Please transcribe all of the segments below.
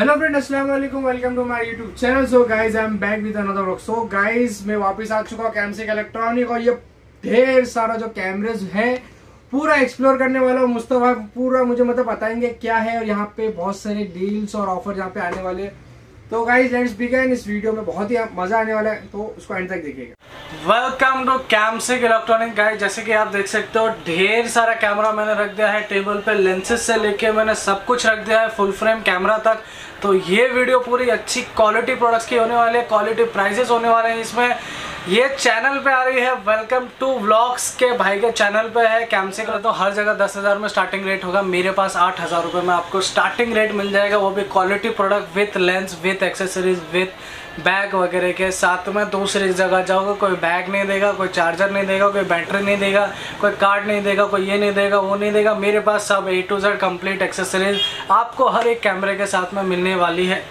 Hello friend अस्सलाम वालेकुम, welcome to my YouTube channel. So guys I am back with another vlog. So guys मैं वापस आ चुका हूँ कैमसिक इलेक्ट्रॉनिक और ये ढेर सारा जो कैमरेज है पूरा एक्सप्लोर करने वाला हूँ। मुस्तफा पूरा मुझे मतलब बताएंगे क्या है और यहाँ पे बहुत सारे डील्स और ऑफर यहाँ पे आने वाले। तो गाइज लेट्स बिगिन। इस वीडियो में बहुत ही मजा आने वाला है तो उसको एंड तक देखिएगा। Welcome to कैमसिक electronic. गाइज जैसे कि आप देख सकते हो ढेर सारा कैमरा मैंने रख दिया है टेबल पे, लेंसेस से लेके मैंने सब कुछ रख दिया है, फुल फ्रेम कैमरा तक। तो ये वीडियो पूरी अच्छी क्वालिटी प्रोडक्ट्स की होने वाली है, क्वालिटी प्राइजेस होने वाले हैं। इसमें ये चैनल पे आ रही है वेलकम टू व्लॉग्स के भाई के चैनल पे है कैमसिक। तो हर जगह 10,000 में स्टार्टिंग रेट होगा, मेरे पास 8,000 रुपये में आपको स्टार्टिंग रेट मिल जाएगा, वो भी quality product with lens with accessories with bag वगैरह के साथ में। दूसरी जगह जाओगे कोई बैग नहीं देगा, कोई चार्जर नहीं देगा, कोई बैटरी नहीं देगा, कोई कार्ड नहीं देगा, कोई ये नहीं देगा, वो नहीं देगा। मेरे पास सब A to Z complete accessories आपको हर एक कैमरे के साथ में मिलने वाली है।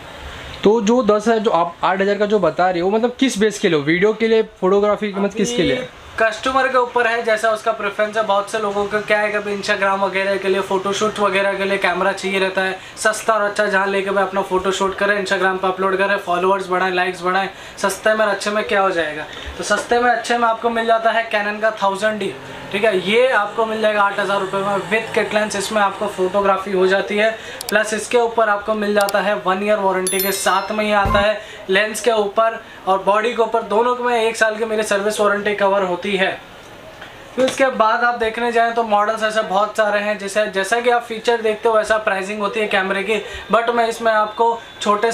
तो जो 10,000 जो आप 8,000 का जो बता रहे हो, मतलब किस बेस के लिए, वीडियो के लिए, फोटोग्राफी मतलब किसके लिए? कस्टमर के ऊपर है, जैसा उसका प्रेफरेंस है। बहुत से लोगों का क्या है, कभी इंस्टाग्राम वगैरह के लिए, फोटोशूट वगैरह के लिए कैमरा चाहिए रहता है, सस्ता और अच्छा, जहाँ लेके भाई अपना फोटोशूट करें, इंस्टाग्राम पर अपलोड करें, फॉलोअर्स बढ़ाएं, लाइक्स बढ़ाएं। सस्ते में अच्छे में क्या हो जाएगा? तो सस्ते में अच्छे में आपको मिल जाता है कैनन का 1000D, ठीक है। ये आपको मिल जाएगा 8,000 रुपये में विथ किट लेंस। इसमें आपको फोटोग्राफी हो जाती है, प्लस इसके ऊपर आपको मिल जाता है 1 ईयर वारंटी के साथ में। ये आता है लेंस के ऊपर और बॉडी के ऊपर, दोनों में 1 साल की मेरी सर्विस वारंटी कवर होती है। फिर उसके बाद आप देखने जाएँ तो मॉडल्स ऐसे बहुत सारे हैं, जैसे जैसा कि आप फीचर देखते हो वैसा प्राइसिंग होती है कैमरे की। बट मैं इसमें आपको छोटे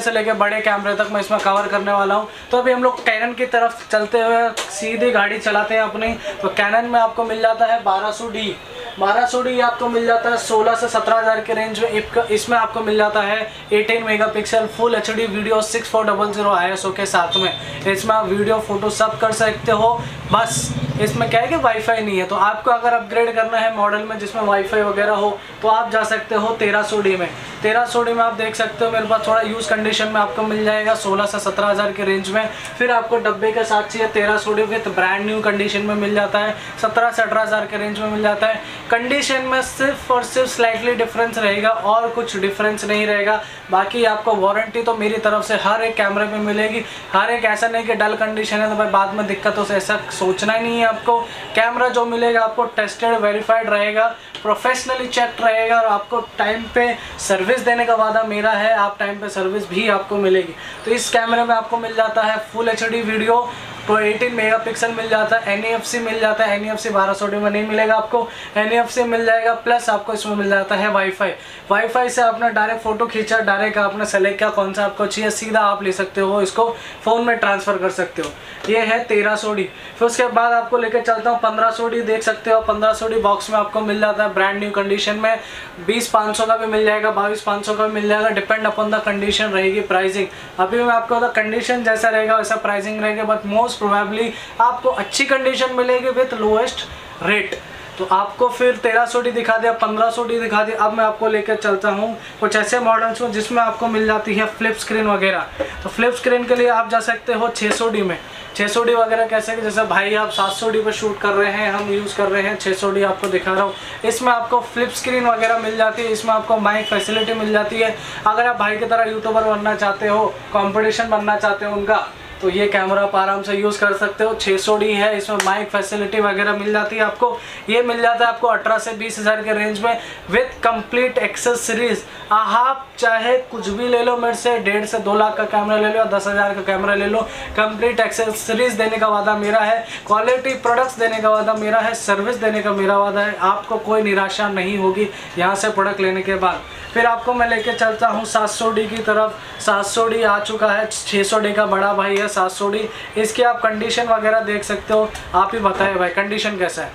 से लेके बड़े कैमरे तक मैं इसमें कवर करने वाला हूँ। तो अभी हम लोग कैनन की तरफ चलते हुए सीधी गाड़ी चलाते हैं अपनी। तो कैनन में आपको मिल जाता है 1200D आपको मिल जाता है 16 से 17,000 के रेंज में। इसमें आपको मिल जाता है 18 megapixel full HD video 6400 ISO के साथ में। इसमें आप वीडियो फोटो सब कर सकते हो, बस इसमें क्या है कि वाईफाई नहीं है। तो आपको अगर अपग्रेड करना है मॉडल में जिसमें वाईफाई वगैरह हो तो आप जा सकते हो 1300D में। 1300D में आप देख सकते हो मेरे पास थोड़ा यूज़ कंडीशन में आपको मिल जाएगा 16 से 17,000 के रेंज में। फिर आपको डब्बे के साथ चाहिए 1300D with brand new condition में मिल जाता है 17 से 18,000 के रेंज में मिल जाता है। कंडीशन में सिर्फ और सिर्फ स्लाइटली डिफरेंस रहेगा और कुछ डिफरेंस नहीं रहेगा। बाकी आपको वारंटी तो मेरी तरफ से हर एक कैमरे में मिलेगी, हर एक। ऐसा नहीं कि डल कंडीशन है तो भाई बाद में दिक्कत हो, ऐसा सोचना ही नहीं है आपको। कैमरा जो मिलेगा आपको टेस्टेड वेरीफाइड रहेगा, प्रोफेशनली चेक रहेगा और आपको टाइम पे सर्विस देने का वादा मेरा है। आप टाइम पे सर्विस भी आपको मिलेगी। तो इस कैमरे में आपको मिल जाता है फुल HD वीडियो, तो 18 मेगापिक्सल मिल जाता है, NFC मिल जाता है। NFC 1200D में नहीं मिलेगा आपको, NFC मिल जाएगा। प्लस आपको इसमें मिल जाता है वाईफाई से आपने डायरेक्ट फोटो खींचा, डायरेक्ट आपने सेलेक्ट किया कौन सा आपको चाहिए, सीधा आप ले सकते हो, इसको फ़ोन में ट्रांसफ़र कर सकते हो। ये है 1300D। फिर उसके बाद आपको लेकर चलता हूँ 1500D। देख सकते हो 1500D बॉक्स में आपको मिल जाता है ब्रांड न्यू कंडीशन में। 20,500 का भी मिल जाएगा, 22,500 का भी मिल जाएगा, डिपेंड अपॉन द कंडीशन रहेगी प्राइसिंग। अभी मैं आपको बता कंडीशन जैसा रहेगा वैसा प्राइसिंग रहेगा, बट मोस्ट प्रोबेबली आपको अच्छी कंडीशन मिलेगी विथ लोएस्ट रेट। तो आपको फिर 1300D दिखा दिया, 1500D दिखा दिया। अब मैं आपको लेकर चलता हूँ कुछ ऐसे मॉडल्स में जिसमें आपको मिल जाती है फ्लिप स्क्रीन वगैरह। तो फ्लिप स्क्रीन के लिए आप जा सकते हो 600D में। 600D वगैरह कैसे कि जैसे भाई आप 700D पर शूट कर रहे हैं, हम यूज़ कर रहे हैं 600D, आपको दिखा रहा हूँ। इसमें आपको फ्लिप स्क्रीन वगैरह मिल जाती है, इसमें आपको माइक फैसिलिटी मिल जाती है। अगर आप भाई की तरह यूट्यूबर बनना चाहते हो, कॉम्पिटिशन बनना चाहते हो उनका, तो ये कैमरा आप आराम से यूज़ कर सकते हो। 600D है, इसमें माइक फैसिलिटी वगैरह मिल जाती है आपको। ये मिल जाता है आपको 18 से 20,000 के रेंज में विथ कंप्लीट एक्सेसरीज। आप चाहे कुछ भी ले लो मेरे से, 1.5 से 2 लाख का कैमरा ले लो, 10,000 का कैमरा ले लो, कंप्लीट एक्सेसरीज देने का वादा मेरा है, क्वालिटी प्रोडक्ट्स देने का वादा मेरा है, सर्विस देने का मेरा वादा है। आपको कोई निराशा नहीं होगी यहाँ से प्रोडक्ट लेने के बाद। फिर आपको मैं लेके चलता हूँ 700D की तरफ। 700D आ चुका है, 600D का बड़ा भाई है 700D। इसके आप कंडीशन वगैरह देख सकते हो, आप ही बताए भाई कंडीशन कैसा है।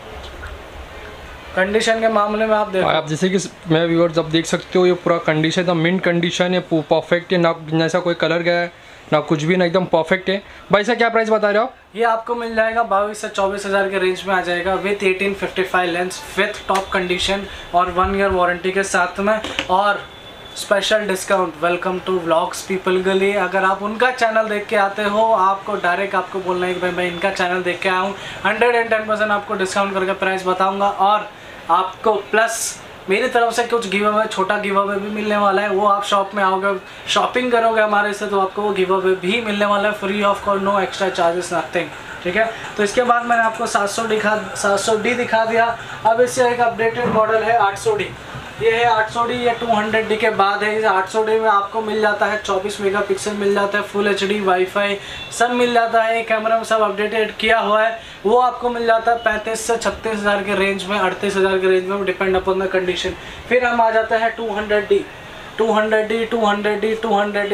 कंडीशन के मामले में आप देखो, आप जैसे कि मैं व्यूअर्स आप देख सकते हो ये पूरा कंडीशन एकदम मिंट कंडीशन है, परफेक्ट है, ना जैसा कोई कलर गया है ना कुछ भी, ना एकदम परफेक्ट है भाई। इसका क्या प्राइस बता रहे हो आप? ये आपको मिल जाएगा 22,000 से 24,000 के रेंज में आ जाएगा with 18-55 lens with top condition और 1 ईयर वारंटी के साथ में और special discount welcome to vlogs people के लिए। अगर आप उनका चैनल देख के आते हो, आपको डायरेक्ट आपको बोलना है कि भाई मैं इनका चैनल देख के आया हूँ, 110% आपको डिस्काउंट करके प्राइस बताऊँगा और आपको प्लस मेरी तरफ से कुछ गिव अवे, छोटा गिव अवे भी मिलने वाला है। वो आप शॉप में आओगे, शॉपिंग करोगे हमारे से तो आपको वो गिव अवे भी मिलने वाला है, free of cost, no extra charges, nothing. ठीक है, तो इसके बाद मैंने आपको 700D दिखा दिया। अब इससे एक अपडेटेड मॉडल है 800D। ये है 800D, ये 200D के बाद है। इस 800D में आपको मिल जाता है 24 मेगापिक्सल मिल जाता है, फुल HD, वाईफाई सब मिल जाता है, कैमरा में सब अपडेटेड किया हुआ है। वो आपको मिल जाता है 35 से 36 हज़ार के रेंज में, 38 हज़ार के रेंज में, डिपेंड अपॉन द कंडीशन। फिर हम आ जाता है 200D,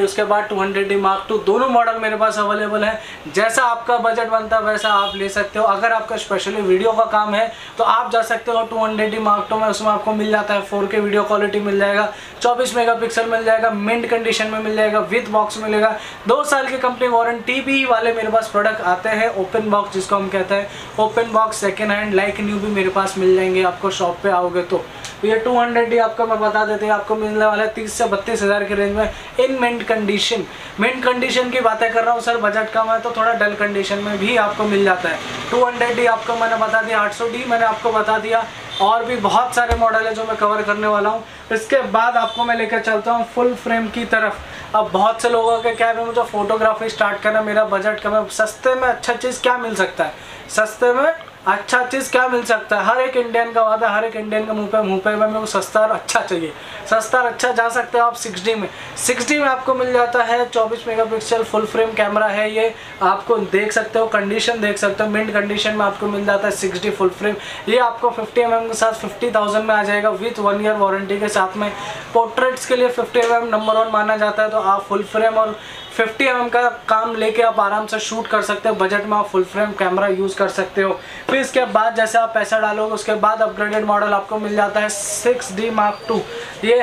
उसके बाद 200D Mark II, दोनों मॉडल मेरे पास अवेलेबल है। जैसा आपका बजट बनता है वैसा आप ले सकते हो। अगर आपका स्पेशली वीडियो का काम है तो आप जा सकते हो 200D Mark II में, उसमें आपको मिल जाता है 4K वीडियो क्वालिटी मिल जाएगा, 24 मेगापिक्सल मिल जाएगा, मिंट कंडीशन में मिल जाएगा, विथ बॉक्स मिलेगा, 2 साल की कंपनी वारंटी भी वाले मेरे पास प्रोडक्ट आते हैं। ओपन बॉक्स जिसको हम कहते हैं, open box second hand like new भी मेरे पास मिल जाएंगे आपको शॉप पर आओगे तो। ये 200D आपको मैं बता देते हैं आपको मिलने वाला है 30 से 32 हज़ार के रेंज में in mint condition. Mint condition की बातें कर रहा हूँ सर, बजट कम है तो थोड़ा डल कंडीशन में भी आपको मिल जाता है। 200D आपको मैंने बता दिया, 800D मैंने आपको बता दिया, और भी बहुत सारे मॉडल है जो मैं कवर करने वाला हूँ। इसके बाद आपको मैं लेकर चलता हूँ फुल फ्रेम की तरफ। अब बहुत से लोगों के क्या है, मुझे फोटोग्राफी स्टार्ट करना, मेरा बजट कम है, सस्ते में अच्छा चीज़ क्या मिल सकता है, सस्ते में अच्छा चीज़ क्या मिल सकता है। हर एक इंडियन का वादा, हर एक इंडियन का मुँह पे मेरे को सस्ता और अच्छा चाहिए। सस्ता और अच्छा जा सकते हो आप 6D में। 6D में आपको मिल जाता है 24 मेगापिक्सल फुल फ्रेम कैमरा है, ये आपको देख सकते हो, कंडीशन देख सकते हो, मिंट कंडीशन में आपको मिल जाता है 6D फुल फ्रेम। ये आपको 50mm के साथ 50,000 में आ जाएगा, विथ 1 ईयर वारंटी के साथ में। पोर्ट्रेट्स के लिए 50mm नंबर 1 माना जाता है, तो आप फुल फ्रेम और 50mm का काम लेके आप आराम से शूट कर सकते हो, बजट में आप फुल फ्रेम कैमरा यूज़ कर सकते हो। फिर इसके बाद जैसे आप पैसा डालोगे उसके बाद अपग्रेडेड मॉडल आपको मिल जाता है 6D Mark II। ये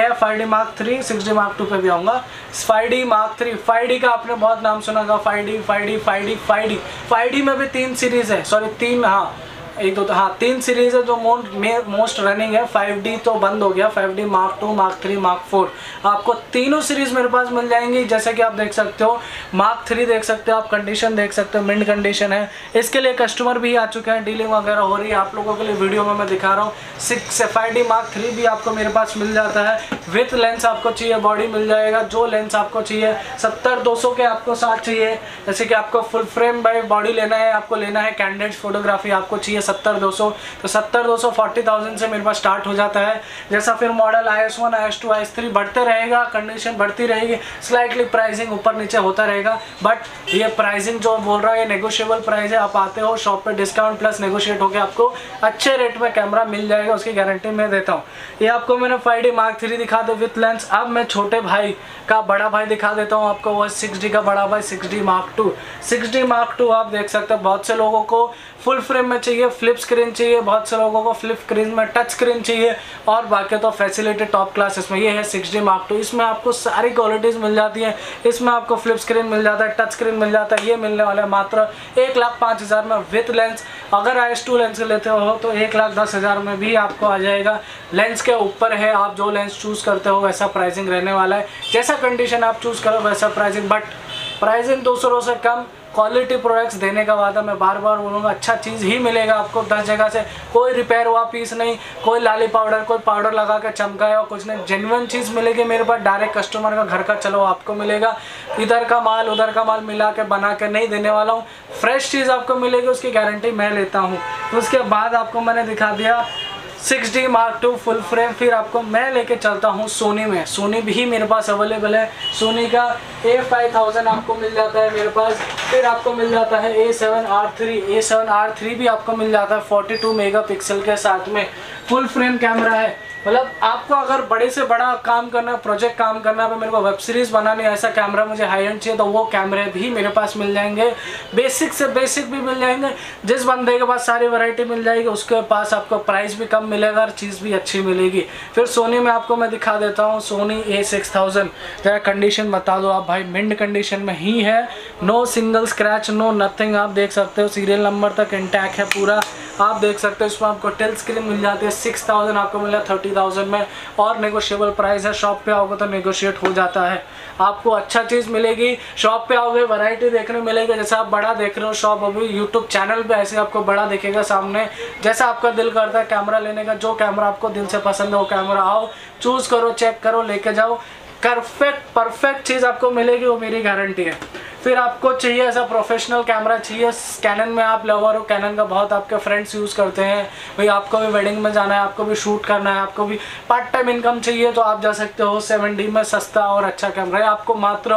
है 5D Mark III, 6D Mark II पे भी आऊँगा। 5D Mark III, 5D का आपने बहुत नाम सुना होगा, 5D में भी 3 सीरीज़ है, सॉरी 3, हाँ 3 सीरीज़ है जो मोस्ट रनिंग है। 5D तो बंद हो गया, 5D Mark II, Mark III, Mark IV आपको तीनों सीरीज़ मेरे पास मिल जाएंगी। जैसे कि आप देख सकते हो Mark III देख सकते हो आप, कंडीशन देख सकते हो, मिंट कंडीशन है। इसके लिए कस्टमर भी आ चुके हैं, डीलिंग वगैरह हो रही है आप लोगों के लिए, वीडियो में मैं दिखा रहा हूँ। 5D Mark III भी आपको मेरे पास मिल जाता है, विथ लेंस आपको चाहिए बॉडी मिल जाएगा, जो लेंस आपको चाहिए 70-200 के आपको साथ चाहिए। जैसे कि आपको फुल फ्रेम बाय बॉडी लेना है, आपको लेना है कैंडेड फोटोग्राफी, आपको चाहिए 70-200, तो 70-200 40,000 से मेरे पास स्टार्ट हो जाता है। जैसा फिर मॉडल IS1, IS2, IS3 बढ़ते रहेगा, कंडीशन बढ़ती रहेगी, स्लाइटली प्राइसिंग ऊपर नीचे होता रहेगा, बट ये प्राइसिंग जो बोल रहा है ये नेगोशिएबल प्राइस है। आप आते हो शॉप पे, डिस्काउंट प्लस नेगोशिएट होकर आपको अच्छे रेट में कैमरा मिल जाएगा, उसकी गारंटी मैं देता हूँ। ये आपको मैंने 5D Mark III दिखा दो विथ लेंस। अब मैं छोटे भाई का बड़ा भाई दिखा देता हूँ आपको, वो 6D का बड़ा भाई 6D Mark II। 6D Mark II आप देख सकते हो, बहुत से लोगों को फुल फ्रेम में चाहिए, फ्लिप स्क्रीन चाहिए, बहुत से लोगों को फ्लिप स्क्रीन में टच स्क्रीन चाहिए, और बाकी तो फैसिलिटी टॉप क्लास इसमें। ये है 6D Mark II, इसमें आपको सारी क्वालिटीज़ मिल जाती है। इसमें आपको फ्लिप स्क्रीन मिल जाता है, टच स्क्रीन मिल जाता है। ये मिलने वाला है मात्र 1,05,000 में विथ लेंस। अगर IS2 लेंस लेते हो तो 1,10,000 में भी आपको आ जाएगा। लेंस के ऊपर है, आप जो लेंस चूज़ करते हो वैसा प्राइसिंग रहने वाला है, जैसा कंडीशन आप चूज़ करो वैसा प्राइसिंग, बट प्राइसिंग 200 से कम। क्वालिटी प्रोडक्ट्स देने का वादा, मैं बार बार बोलूँगा, अच्छा चीज़ ही मिलेगा आपको 10 जगह से। कोई रिपेयर हुआ पीस नहीं, कोई लाली पाउडर, कोई पाउडर लगा के चमकाया और कुछ नहीं, जेन्युइन चीज़ मिलेगी मेरे पास। डायरेक्ट कस्टमर का घर का चलो आपको मिलेगा, इधर का माल उधर का माल मिला के बना के नहीं देने वाला हूँ, फ्रेश चीज़ आपको मिलेगी, उसकी गारंटी मैं लेता हूँ। उसके बाद आपको मैंने दिखा दिया 6D Mark II full frame. फिर आपको मैं लेके चलता हूँ सोनी में। सोनी भी मेरे पास अवेलेबल है, सोनी का A5000 आपको मिल जाता है मेरे पास। फिर आपको मिल जाता है A7R3 भी आपको मिल जाता है 42 मेगापिक्सल के साथ में, फुल फ्रेम कैमरा है। मतलब आपको अगर बड़े से बड़ा काम करना है, प्रोजेक्ट काम करना है, मेरे को वेब सीरीज़ बनानी है, ऐसा कैमरा मुझे हाई एंड चाहिए, तो वो कैमरे भी मेरे पास मिल जाएंगे। बेसिक से बेसिक भी मिल जाएंगे, जिस बंदे के पास सारी वैरायटी मिल जाएगी उसके पास आपको प्राइस भी कम मिलेगा और चीज़ भी अच्छी मिलेगी। फिर सोनी में आपको मैं दिखा देता हूँ सोनी A6000। जरा कंडीशन बता दो आप भाई, मिंट कंडीशन में ही है, no single scratch, no nothing. आप देख सकते हो सीरियल नंबर तक इंटैक्ट है पूरा, आप देख सकते हो। इसमें आपको टिल स्क्रीन मिल जाती है 6000 आपको मिला 30,000 में, और नेगोशिएबल प्राइस है। शॉप पे आओगे तो नेगोशिएट हो जाता है, आपको अच्छा चीज़ मिलेगी। शॉप पे आओगे वैरायटी देखने मिलेगी, जैसा आप बड़ा देख रहे हो शॉप अभी यूट्यूब चैनल पे ऐसे आपको बड़ा दिखेगा सामने। जैसा आपका दिल करता है कैमरा लेने का, जो कैमरा आपको दिल से पसंद है वो कैमरा आओ, चूज़ करो, चेक करो, लेके जाओ। परफेक्ट चीज़ आपको मिलेगी, वो मेरी गारंटी है। फिर आपको चाहिए ऐसा प्रोफेशनल कैमरा चाहिए, कैनन में आप लवर हो, कैनन का बहुत आपके फ्रेंड्स यूज़ करते हैं भाई। आपको भी वेडिंग में जाना है, आपको भी शूट करना है, आपको भी पार्ट टाइम इनकम चाहिए तो आप जा सकते हो। 7D में सस्ता और अच्छा कैमरा है, आपको मात्र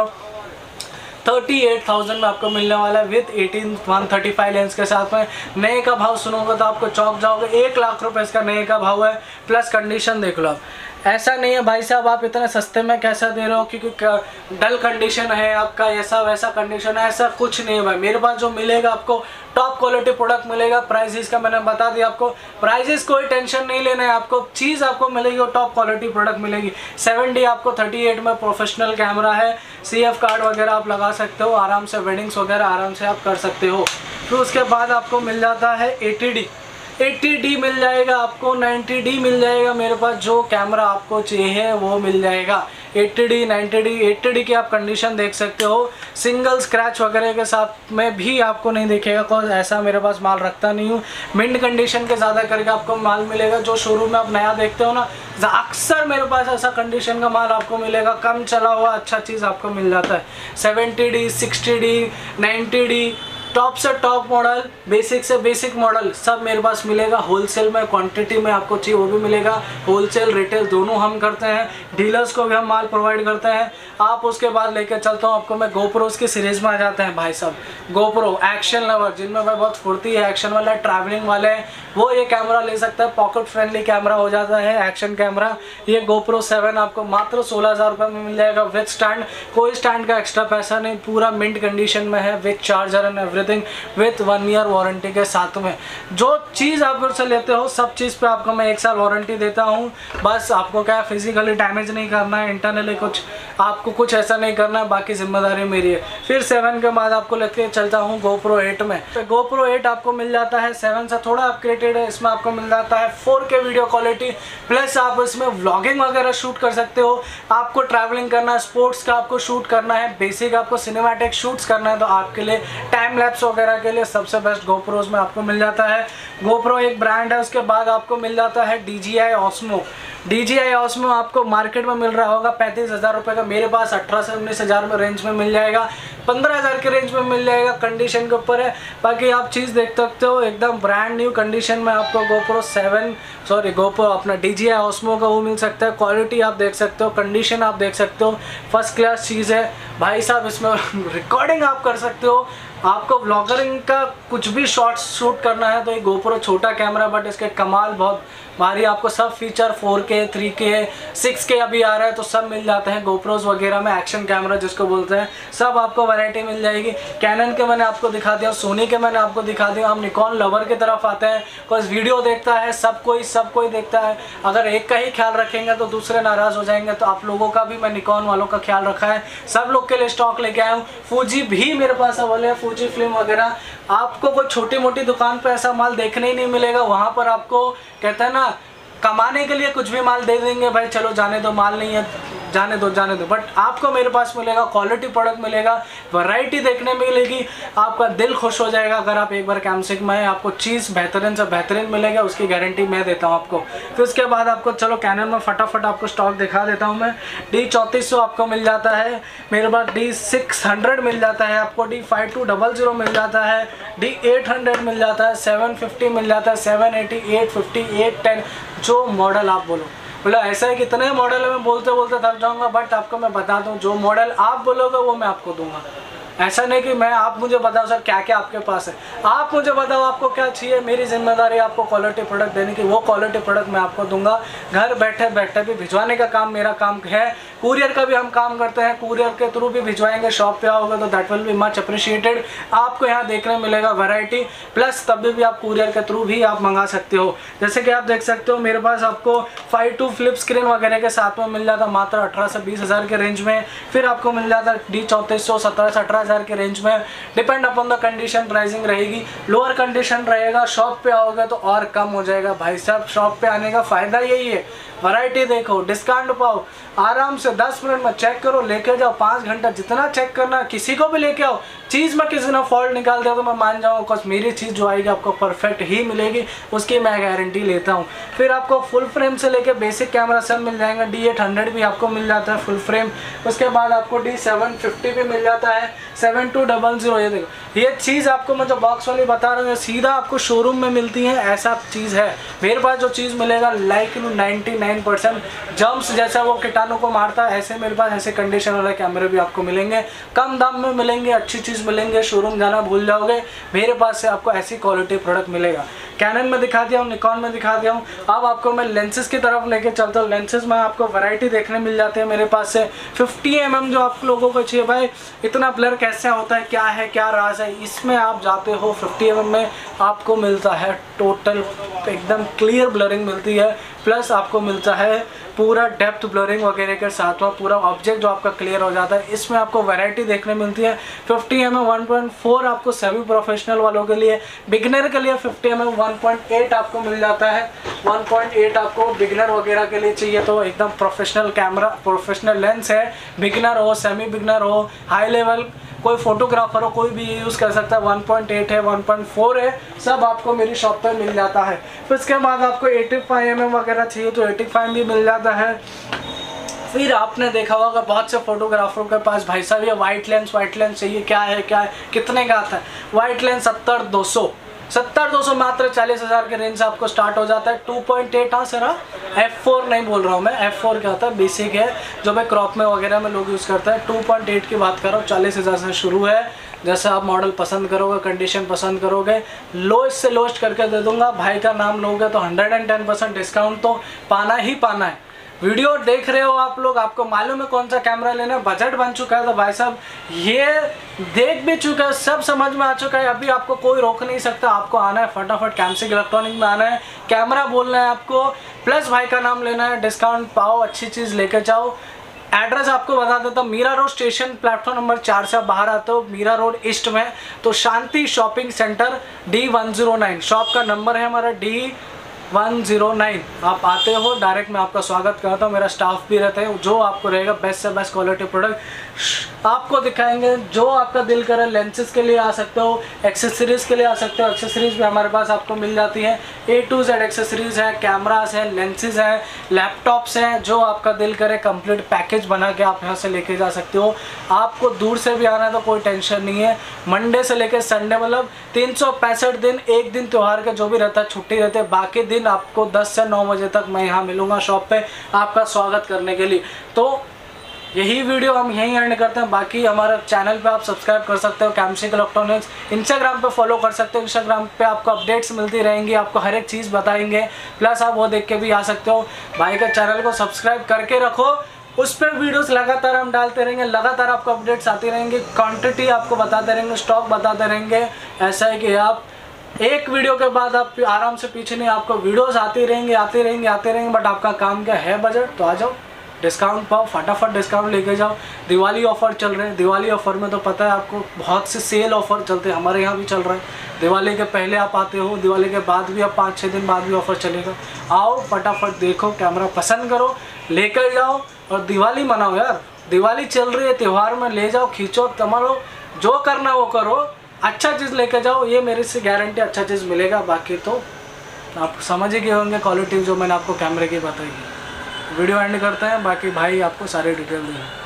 38,000 में आपको मिलने वाला है विथ 18-135 लेंस के साथ में। नए का भाव सुनोगे तो आपको चौंक जाओगे, 1 लाख रुपए इसका नए का भाव है। प्लस कंडीशन देख लो आप, ऐसा नहीं है भाई साहब आप इतने सस्ते में कैसा दे रहे हो क्योंकि डल कंडीशन है आपका, ऐसा वैसा कंडीशन है, ऐसा कुछ नहीं है भाई। मेरे पास जो मिलेगा आपको टॉप क्वालिटी प्रोडक्ट मिलेगा। प्राइजेस का मैंने बता दिया आपको, प्राइजेस कोई टेंशन नहीं लेना है आपको, चीज़ आपको मिलेगी और टॉप क्वालिटी प्रोडक्ट मिलेगी। 7D आपको 38 में प्रोफेशनल कैमरा है, CF कार्ड वगैरह आप लगा सकते हो आराम से, वेडिंग्स वगैरह आराम से आप कर सकते हो। फिर उसके बाद आपको मिल जाता है 80D मिल जाएगा आपको, 90D मिल जाएगा। मेरे पास जो कैमरा आपको चाहिए वो मिल जाएगा 80D 90D। 80D की आप कंडीशन देख सकते हो, सिंगल स्क्रैच वगैरह के साथ में भी आपको नहीं दिखेगा, कोई ऐसा मेरे पास माल रखता नहीं हूँ। मिंट कंडीशन के ज़्यादा करके आपको माल मिलेगा, जो शोरूम में आप नया देखते हो ना अक्सर मेरे पास ऐसा कंडीशन का माल आपको मिलेगा, कम चला हुआ अच्छा चीज़ आपको मिल जाता है। 70D 60D 90D टॉप से टॉप मॉडल, बेसिक से बेसिक मॉडल सब मेरे पास मिलेगा। होलसेल में क्वांटिटी में आपको चाहिए वो भी मिलेगा, होलसेल रिटेल दोनों हम करते हैं, डीलर्स को भी हम माल प्रोवाइड करते हैं। आप उसके बाद लेकर चलता हूँ आपको मैं गोप्रोस की सीरीज़ में आ जाते हैं भाई साहब। गोप्रो एक्शन लवर जिनमें भाई बहुत फुर्ती है, एक्शन वाला है, ट्रैवलिंग वाले हैं, वो ये कैमरा ले सकता है। पॉकेट फ्रेंडली कैमरा हो जाता है एक्शन कैमरा। ये GoPro 7 आपको मात्र 16,000 में मिल जाएगा विथ स्टैंड, कोई स्टैंड का एक्स्ट्रा पैसा नहीं, पूरा मिंट कंडीशन में है with charger and everything with 1 year warranty के साथ में। जो चीज़ आप उससे लेते हो सब चीज़ पे आपको मैं 1 साल वारंटी देता हूँ। बस आपको क्या फिजिकली डैमेज नहीं करना है, इंटरनली कुछ आपको कुछ ऐसा नहीं करना है, बाकी जिम्मेदारी मेरी है। फिर 7 के बाद आपको लेके चलता हूँ GoPro 8 में। GoPro 8 आपको मिल जाता है 7 से थोड़ा अपग्रेडेड है, इसमें आपको मिल जाता है 4K वीडियो क्वालिटी, प्लस आप इसमें व्लॉगिंग वगैरह शूट कर सकते हो। आपको ट्रैवलिंग करना है, स्पोर्ट्स का आपको शूट करना है, बेसिक आपको सिनेमैटिक शूट्स करना है तो आपके लिए टाइम लैप्स वगैरह के लिए सबसे बेस्ट GoPros में आपको मिल जाता है। GoPro एक ब्रांड है। उसके बाद आपको मिल जाता है DJI Osmo आपको मार्केट में मिल रहा होगा 35,000 रुपये का, मेरे पास 18 से 19,000 में रेंज में मिल जाएगा, 15,000 के रेंज में मिल जाएगा, कंडीशन के ऊपर है। बाकी आप चीज़ देख सकते हो एकदम ब्रांड न्यू कंडीशन में आपको DJI Osmo का वो मिल सकता है। क्वालिटी आप देख सकते हो, कंडीशन आप देख सकते हो, फर्स्ट क्लास चीज़ है भाई साहब। इसमें रिकॉर्डिंग आप कर सकते हो, आपको व्लॉगरिंग का कुछ भी शॉर्ट्स शूट करना है तो ये GoPro छोटा कैमरा बट इसके कमाल बहुत भारी। आपको सब फीचर 4K 3K 6K अभी आ रहा है तो सब मिल जाते हैं GoPros वगैरह में, एक्शन कैमरा जिसको बोलते हैं, सब आपको वैरायटी मिल जाएगी। कैनन के मैंने आपको दिखा दिया, सोनी के मैंने आपको दिखा दिया। हम निकॉन लवर की तरफ आते हैं, कोई वीडियो देखता है, सब कोई देखता है। अगर एक का ही ख्याल रखेंगे तो दूसरे नाराज़ हो जाएंगे, तो आप लोगों का भी मैं निकॉन वालों का ख्याल रखा है, सब लोग के लिए स्टॉक लेके आया हूँ। फूजी भी मेरे पास अवेलेबल है, फूजीफिल्म वगैरह। आपको कोई छोटी मोटी दुकान पर ऐसा माल देखने ही नहीं मिलेगा, वहाँ पर आपको कहते हैं ना कमाने के लिए कुछ भी माल दे देंगे भाई, चलो जाने दो माल नहीं है, जाने दो। बट आपको मेरे पास मिलेगा, क्वालिटी प्रोडक्ट मिलेगा, वैरायटी देखने मिलेगी, आपका दिल खुश हो जाएगा। अगर आप एक बार कैमसिक में आए आपको चीज़ बेहतरीन से बेहतरीन मिलेगा, उसकी गारंटी मैं देता हूँ आपको। फिर उसके बाद आपको चलो कैनन में फटाफट आपको स्टॉक दिखा देता हूँ मैं। D3400 आपको मिल जाता है, मेरे पास D600 मिल जाता है आपको, D5200 मिल जाता है, D800 मिल जाता है, 750 मिल जाता है, 780 850 810 जो मॉडल आप बोलो। बोला ऐसा है कितने मॉडल है मैं बोलते थक जाऊंगा, बट आपको मैं बता दूं जो मॉडल आप बोलोगे वो मैं आपको दूंगा। ऐसा नहीं कि मैं आप मुझे बताओ सर क्या क्या आपके पास है, आप मुझे बताओ आपको क्या चाहिए, मेरी जिम्मेदारी आपको क्वालिटी प्रोडक्ट देने की, वो क्वालिटी प्रोडक्ट मैं आपको दूंगा। घर बैठे बैठे भी भिजवाने का काम मेरा काम है, कुरियर का भी हम काम करते हैं, कुरियर के थ्रू भी भिजवाएंगे। शॉप पे आओगे तो that will be much appreciated. आपको यहाँ देखने मिलेगा वैरायटी, प्लस तभी भी आप कुरियर के थ्रू भी आप मंगा सकते हो। जैसे कि आप देख सकते हो मेरे पास आपको 5.2 फ्लिप स्क्रीन वगैरह के साथ में मिल जाता मात्र 18 से 20,000 के रेंज में। फिर आपको मिल जाता D3400 17 से 18 10,000 के रेंज में, depend upon the condition pricing रहेगी। लोअर कंडीशन रहेगा, शॉप पे आओगे तो और कम हो जाएगा। भाई साहब शॉप पे आने का फ़ायदा यही है, वैरायटी देखो, डिस्काउंट पाओ, आराम से 10 मिनट में चेक करो, लेके जाओ, 5 घंटा जितना चेक करना, किसी को भी लेके आओ। चीज़ में किसी ने फॉल्ट निकाल दिया तो मैं मान जाऊँ बिकॉज मेरी चीज़ जो आएगी आपको परफेक्ट ही मिलेगी, उसकी मैं गारंटी लेता हूँ। फिर आपको फुल फ्रेम से लेके बेसिक कैमरा सब मिल जाएंगे। D800 भी आपको मिल जाता है फुल फ्रेम, उसके बाद आपको D750 भी मिल जाता है, 7200, ये देखो, ये चीज़ आपको मैं जो बॉक्स वाली बता रहा हूँ सीधा आपको शोरूम में मिलती है, ऐसा चीज़ है। मेरे पास जो चीज़ मिलेगा लाइक 99% जम्प्स जैसा वो कीटाणु को मारता है, ऐसे मेरे पास ऐसे कंडीशन वाले कैमरे भी आपको मिलेंगे, कम दाम में मिलेंगे, अच्छी चीज़ मिलेंगे, शोरूम जाना भूल जाओगे, मेरे पास से आपको ऐसी क्वालिटी प्रोडक्ट मिलेगा। कैनन में दिखा दिया हूँ, निकॉन में दिखा दिया हूँ, अब आपको मैं लेंसेज की तरफ लेके चलता हूँ। लेंसेज में आपको वैरायटी देखने मिल जाती है मेरे पास से। 50mm जो आप लोगों को चाहिए, भाई इतना ब्लर कैसे होता है, क्या है, क्या राज है, इसमें आप जाते हो 50mm में आपको मिलता है टोटल एकदम क्लियर ब्लरिंग मिलती है, प्लस आपको मिलता है पूरा डेप्थ ब्लरिंग वगैरह के साथ में पूरा ऑब्जेक्ट जो आपका क्लियर हो जाता है। इसमें आपको वैरायटी देखने मिलती है। 50mm 1.4 आपको सभी प्रोफेशनल वालों के लिए, बिगनर के लिए 50mm 1.8 आपको मिल जाता है, 1.8 आपको बिगनर वगैरह के लिए चाहिए तो एकदम प्रोफेशनल कैमरा, प्रोफेशनल लेंस है। बिगनर हो, सेमी बिगनर हो, हाई लेवल, कोई फोटोग्राफर हो, कोई भी यूज़ कर सकता है। 1.8 है, 1.4 है, सब आपको मेरी शॉप पर मिल जाता है। फिर इसके बाद आपको 85mm वगैरह चाहिए तो 85 भी मिल जाता है। फिर आपने देखा होगा बहुत से फोटोग्राफरों के पास, भाई साहब ये वाइट लेंस चाहिए, क्या है, कितने का आता है वाइट लेंस? 70-200 मात्र 40,000 के रेंज से आपको स्टार्ट हो जाता है। 2.8, हाँ सर, F4 नहीं बोल रहा हूँ मैं, F4 क्या होता है, बेसिक है जो मैं क्रॉप में वगैरह में लोग यूज़ करता है। 2.8 की बात कर रहा हूँ, 40,000 से शुरू है। जैसा आप मॉडल पसंद करोगे, कंडीशन पसंद करोगे, लोएस्ट से लोएस्ट करके दे दूँगा। भाई का नाम लोगे तो 110% डिस्काउंट तो पाना ही पाना है। वीडियो देख रहे हो आप लोग, आपको मालूम है कौन सा कैमरा लेना है, बजट बन चुका है तो भाई साहब ये देख भी चुका है, सब समझ में आ चुका है, अभी आपको कोई रोक नहीं सकता। आपको आना है फटाफट कैमसिक इलेक्ट्रॉनिक में, आना है, कैमरा बोलना है आपको, प्लस भाई का नाम लेना है, डिस्काउंट पाओ, अच्छी चीज़ लेके जाओ। एड्रेस आपको बता देता हूँ, Mira road station platform number 4 से बाहर आते हो, मीरा रोड ईस्ट में, तो Shanti shopping centre D109, shop का नंबर है हमारा D109। आप आते हो, डायरेक्ट मैं आपका स्वागत करता हूँ, मेरा स्टाफ भी रहता है, जो आपको रहेगा बेस्ट से बेस्ट क्वालिटी प्रोडक्ट आपको दिखाएंगे। जो आपका दिल करे लेंसेज के लिए आ सकते हो, एक्सेसरीज़ के लिए आ सकते हो, एक्सेसरीज़ भी हमारे पास आपको मिल जाती है। A to Z एक्सेसरीज़ है, कैमरास हैं, लेंसेज हैं, लैपटॉप्स हैं, जो आपका दिल करे कंप्लीट पैकेज बना के आप यहाँ से लेके जा सकते हो। आपको दूर से भी आना है तो कोई टेंशन नहीं है। मंडे से लेकर संडे, मतलब 365 दिन, एक दिन त्यौहार का जो भी रहता है छुट्टी रहती है, बाकी आपको 10 से 9 बजे तक मैं यहाँ मिलूंगा शॉप पे आपका स्वागत करने के लिए। तो यही वीडियो हम यहीं एंड करते हैं। बाकी हमारा चैनल पे आप सब्सक्राइब कर सकते हो, कैमसिक इलेक्ट्रॉनिक्स, इंस्टाग्राम पे फॉलो कर सकते हो, इंस्टाग्राम पे आपको अपडेट्स मिलती रहेंगी, आपको हर एक चीज़ बताएंगे, प्लस आप वो देख के भी आ सकते हो। भाई का चैनल को सब्सक्राइब करके रखो, उस पर वीडियोस लगातार हम डालते रहेंगे, लगातार आपको अपडेट्स आती रहेंगे, क्वान्टिटी आपको बताते रहेंगे, स्टॉक बताते रहेंगे। ऐसा है कि आप एक वीडियो के बाद आप आराम से पीछे नहीं, आपको वीडियोस आते रहेंगे, बट आपका काम क्या है, बजट, तो आ जाओ, डिस्काउंट पाओ, फटाफट डिस्काउंट लेके जाओ। दिवाली ऑफ़र चल रहे हैं, दिवाली ऑफ़र में तो पता है आपको बहुत से सेल ऑफ़र चलते हैं, हमारे यहाँ भी चल रहा है। दिवाली के पहले आप आते हो, दिवाली के बाद भी, आप 5-6 दिन बाद भी ऑफ़र चलेगा। आओ फटाफट देखो, कैमरा पसंद करो, लेकर जाओ और दिवाली मनाओ यार। दिवाली चल रही है, त्यौहार में ले जाओ, खींचो, तमारो, जो करना वो करो, अच्छा चीज़ लेके जाओ, ये मेरे से गारंटी, अच्छा चीज़ मिलेगा। बाकी तो आप समझ ही गए होंगे क्वालिटी जो मैंने आपको कैमरे की बताई। वीडियो एंड करते हैं, बाकी भाई आपको सारी डिटेल देंगे।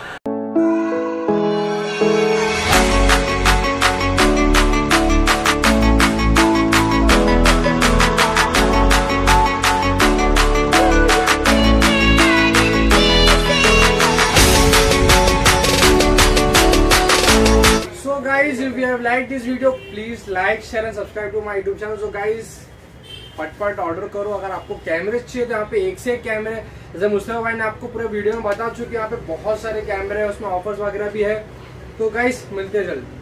Like this video, please like, share and subscribe to my YouTube channel. So guys, फटफट ऑर्डर करो। अगर आपको कैमरे चाहिए तो यहाँ पे एक से एक कैमरे, जैसे मुस्तफा भाई ने आपको पूरे वीडियो में बता चुके, यहाँ पे बहुत सारे कैमरे हैं, उसमें ऑफर्स वगैरह भी है। तो गाइज मिलते हैं जल्दी।